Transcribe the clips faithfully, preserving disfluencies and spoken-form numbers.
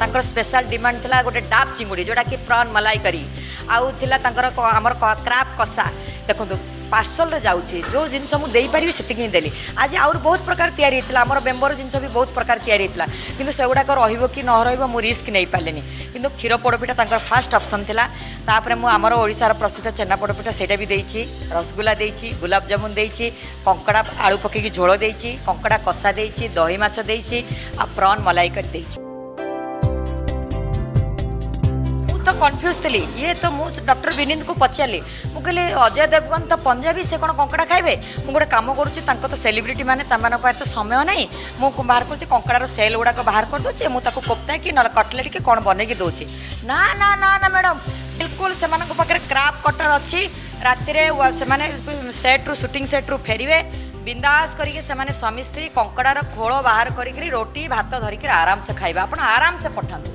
तांकर special demand थिला गोटे डाब चिंगुड़ी जोटा कि प्रॉन मलाई करी आउ थिला तांकर हमर क्राप कसा देखो पार्सल रे जाउछे जो जिनस मु देई पारिबे सेतिक ही देली। आज आउर बहुत प्रकार तयारी हेतला हमर बेम्बर जिनस भी बहुत प्रकार तयारी हेतला किंतु सेगुडा को रहिबो कि न रहिबो मु रिस्क नै पालेनी किंतु खीर पोड़पिठा तांकर फर्स्ट ऑप्शन थिला। तापर मु हमर ओडिसा रा प्रसिद्ध चेन्ना पोड़पिठा सेटा भी देइची, रसगुल्ला देइची, गुलाब जामुन देइची, कंकडा आलू पके की झोल देइची, कंकडा कसा देइची, दही माछ देइची आ प्रॉन मलाई कर देइची। तो कन्फ्यूज थी ये तो मु डॉक्टर विनीत को पचारे मु कहली अजय देवगन तो पंजाबी से कौन कंकड़ा खाइबे मु गोटे काम करुँचे तो सेलिब्रिटी मैंने तो समय नहीं मु बाहर करुँचे कंकड़ार सेल गुड़ाक बाहर कर दूचे मुझे कोफ्ता कि ना कटलेट कि कौन बनई दौचे ना ना ना ना मैडम बिल्कुल से पाखे क्राफ्ट कटर अच्छी राति से सेट्रु सुटिंग सेट्रु फेरवे बिंदास करके से स्वामी स्त्री कंकड़ार खोल बाहर करी रोटी भात धरिक आराम से खाइबा आप आराम से पठान।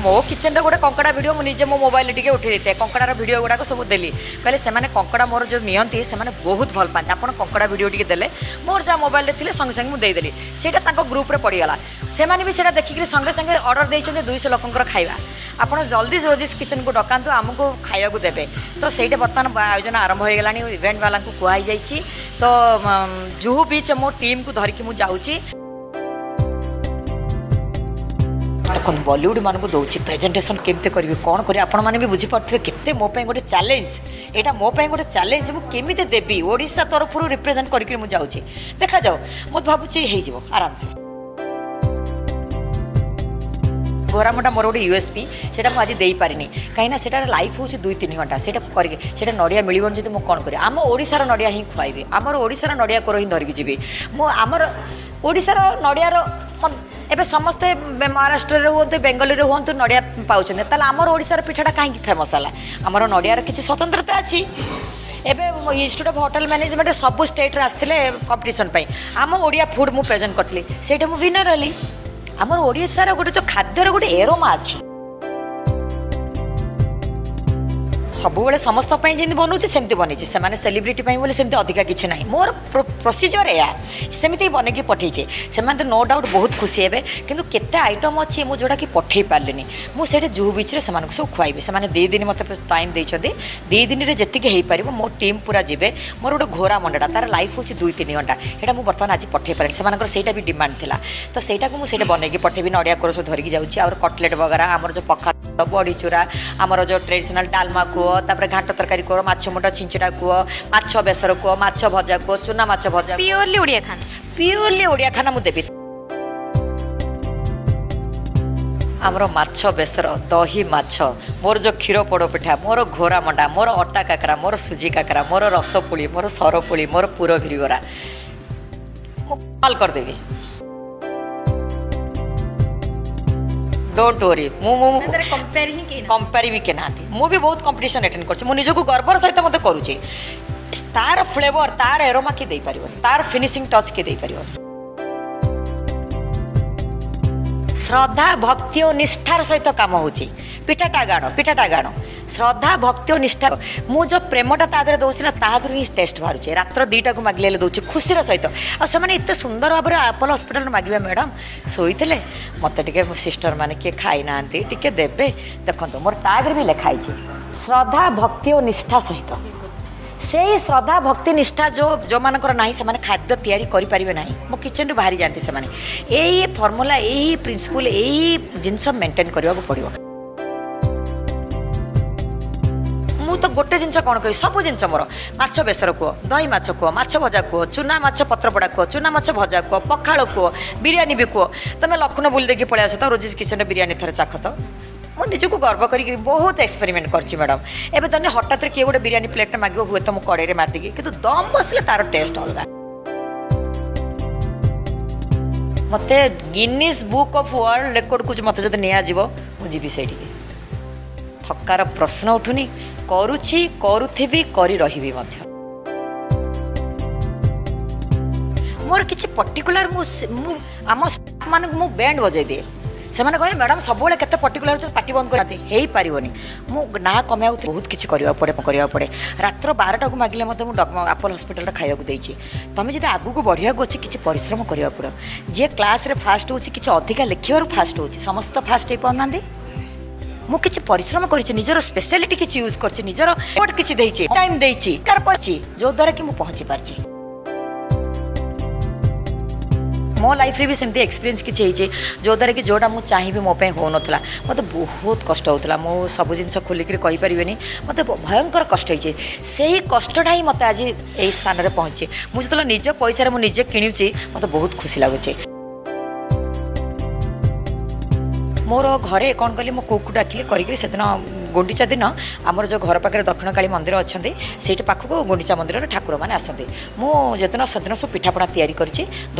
मो किचन रे गोटे कंकड़ा भिडियो मुझे मो मोबाइल टे उठे कंकड़ार भिडियो गुड़ाक सब देली कहले से कंकड़ा मोर जो नियंती से बहुत भल पाते आप कंकड़ा भिडियो टे दे मोर जहाँ मोबाइल थे संगे संगे मुझेदेली से ग्रुप रे पड़गला से भी से देखिक संगे संगे अर्डर देते दुई सौ लोकर खाइबा आप जल्दी रोजीस किचन को डकातु आमको खाया देते तो सही बर्तमान आयोजन आरंभ हो गलानी इवेंट वाला कहुई जाइए तो जुहू बीच मो टीम को धरिकी मुझे बॉलीवुड मानक दौर प्रेजेंटेशन केमती करी कौन कर आपण मैंने भी बुझीपे के मो गोटे चैलेंज यहाँ मो गोटे चैलेंज मुझे देवी ओडिशा तरफ रिप्रेजेंट करके मुझे देखा जाओ मत भाई हो आराम से घोरामटा मोर गोटे यूएसपी से आज दे पारिनी कहीं लाइफ हूँ दुई तीन घंटा से करके नड़िया मिलन जी मुझे कौन करें आम ओडार नड़िया हिं खुआबी आमर ओडार नड़िया कोर हिं धरिकी जी मुझार ओडार नड़िया एबे समस्ते महाराष्ट्र रे होंतु बेंगलोर रे होंतु नड़िया पाउछन ताले हमर ओडिसा रे पिठाटा काहेकि फेमस होला हमर नड़िया रे किछि स्वतंत्रता अछि। एबे इंस्टीट्यूट ऑफ होटल मैनेजमेंट सब स्टेट रे आस्थिले कंपटीशन पई हम ओडिया फूड मु प्रेजेंट करतली सेटा मु विनर हली हमर ओडिसा रे गोटे जो खाद्य रे गोटे एरोमा अछि सब बेले समस्त जमी बनाऊे सेमती बन से सेलिब्रिटी बोले सेमती अधिका किसी ना मोर प्रोसीजर या सेमती बन के पठे से नो डाउट बहुत खुशी हे कितु केते आइटम अच्छे मुझे जोटा कि पठे पारे मुझे जुहू बीच में सब खुआबी से दी दिन मत टाइम देते दी दिन में जीके हो पार मो टीम पूरा जी मोर गोटे घोरा मंडा तार लाइफ हूँ दुई तीन घंटा यहाँ मुझे बर्तमान आज पठे पारे सेटा भी डिमांड था तो सहीटा को मुझे बन के पठेबी नड़िया कोर सब धरिकी जाऊँगी और कटलेट वगैरह आमर जो पखाड़ बड़ी चूरा आमर जो ट्रेडिशनल डालमा कह तापर घाट तरकारी कह माछ मुंडा छिंचड़ा कह माछ बेसर कह माछ भजा कह चुना माछ भजा प्योरली ओडिया खाना प्योरली ओडिया खाना मु देबी आमर माछ बेसर दही माछ मोर जो खीर पोड़ पिठा मोर घोरा मंडा मोर अटा काकरा मोर सुजी काकरा मोर रसपुली मोर सरपुली मोर पूर भिरीवरा मु कॉल कर देबी डोंट वरी मु मु कंपेयर ही के कंपेयर भी के ना मु भी बहुत कंपटीशन अटेंड करछ मु निजो को गर्वर सहित मते करू छी तार फ्लेवर तार एरोमा के दे परियो तार फिनिशिंग टच के दे परियो श्रद्धा भक्ति और निष्ठार सहित काम होची पिठाटा गाणो पिठाटा गाणो श्रद्धा भक्ति और निष्ठा मु जो प्रेमटा तादर दउछ ना तादर ही टेस्ट भारुचे रात्र दीटा को मागले दउछ खुशी रा सहित आ से माने इते सुंदर भाव एपोलो हॉस्पिटल रे मागिबा मैडम सोइथिले मते टिके सिस्टर माने के खाइ नांती टिके देबे देखन तो मोर तागर भी लिखाइ छी श्रद्धा भक्ति और निष्ठा सहित से श्रद्धा भक्ति निष्ठा जो जो मानकर ना से खाद्य तैयारी करि परिबे ना मो किचन रे बाहरी जानती से माने एही फार्मूला एही प्रिंसिपल एही जिंस मेंटेन करिवा को पड़िबो तो गोटे जिन कौन कह सब जिन मोर माछ बेसर कह दही माछ कह माछ भजा कह चुना माछ पत्रपड़ा कह चुना माछ भजा कह पखाड़ कह बिरयानी भी कह तुम लखनऊ बुल देखिए पलैस तो रोजीज किचन बिरयानी थर चाख तो मुझे निजक गर्व कर बहुत एक्सपेरिमेंट कर मैडम एवं तुमने हटात किए गोटे बिरयानी प्लेट मागे हुए तो मुझे कड़े मारदी कि दम बसले तार टेस्ट अलग मत Guinness book of world record को मत जो निजी से थकार प्रश्न उठुनी करुछि करुथिबि करि रहिबि मध्य मोर किछि पर्टिकुलर मु आम मान मु बैंड बजाई दिए से कहे मैडम सब पर्टिकुलर पार्टी बंद करें मुझे ना कमे बहुत किसी पड़े पड़े रात बारटा को मागिले मतलब आपल हस्पिटाल खावाक दे तुम जब आगू बढ़िया अच्छे किसी परिश्रम करा पड़ो जी क्लास रे फास्ट हो कि अधिका लिखार फास्ट हो समस्त फास्ट हो पाना मु किसी परिश्रम कर स्पेशलिटी किसी यूज कर टाइम जो द्वारा कि पहुँची पार्टी मो लाइफ रे भी सेमती एक्सपीरियंस किसी जो द्वारा कि जोटा मुझे चाहिए मोप हो ना मत बहुत कष्ट होता मो सब जिन खोलिक कहीपरि मत भयंकर कष्ट से ही कष्टा ही मत आज यही स्थान में पहुँचे मुझे निज पैसा मुझे किणुची मत बहुत खुशी लगुचे मोर घरे कौन कली मो कुक डाकिली करदिन गुंडीचा दिन आमर जो घर पाखे दक्षिण काली मंदिर अच्छा से पाखक गुंडीचा मंदिर ठाकुर मैंने आसते मुदिन सदिन सब पिठापणा तैयारी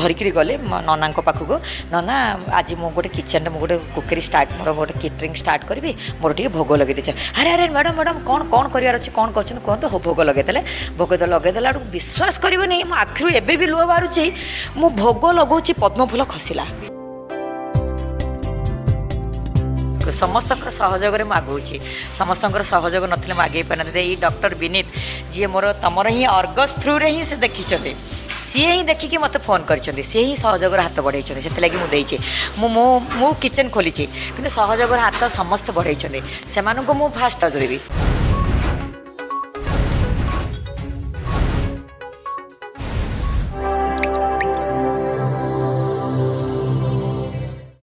धरिकी गले नना पाखक नना आज मो गोटे किचन में गोटे कुकरी स्टार्ट मोर गोटे केटरिंग स्टार्ट करी मोर टे भोग लगे अरे अरे मैडम मैडम कौन कौन कर कौन कर भोग लगेदे भोग लगेदेला विश्वास कर आखिरी एवं लुह बाहर मु भोग लगो पद्मफूल खसला समस्त सहयोग में मागुची समस्त सहयोग नथिले मागे पारते ये डॉक्टर विनीत जी मोर तुम ही अर्गस थ्रु रे ही से देखी सी ही देखिकी मत फोन कर सी ही सहयोग हाथ बढ़ाई से लगी मुझे मुझे किचेन खोली सहयोग हाथ समस्त बढ़ाई से फास्ट जोड़ी।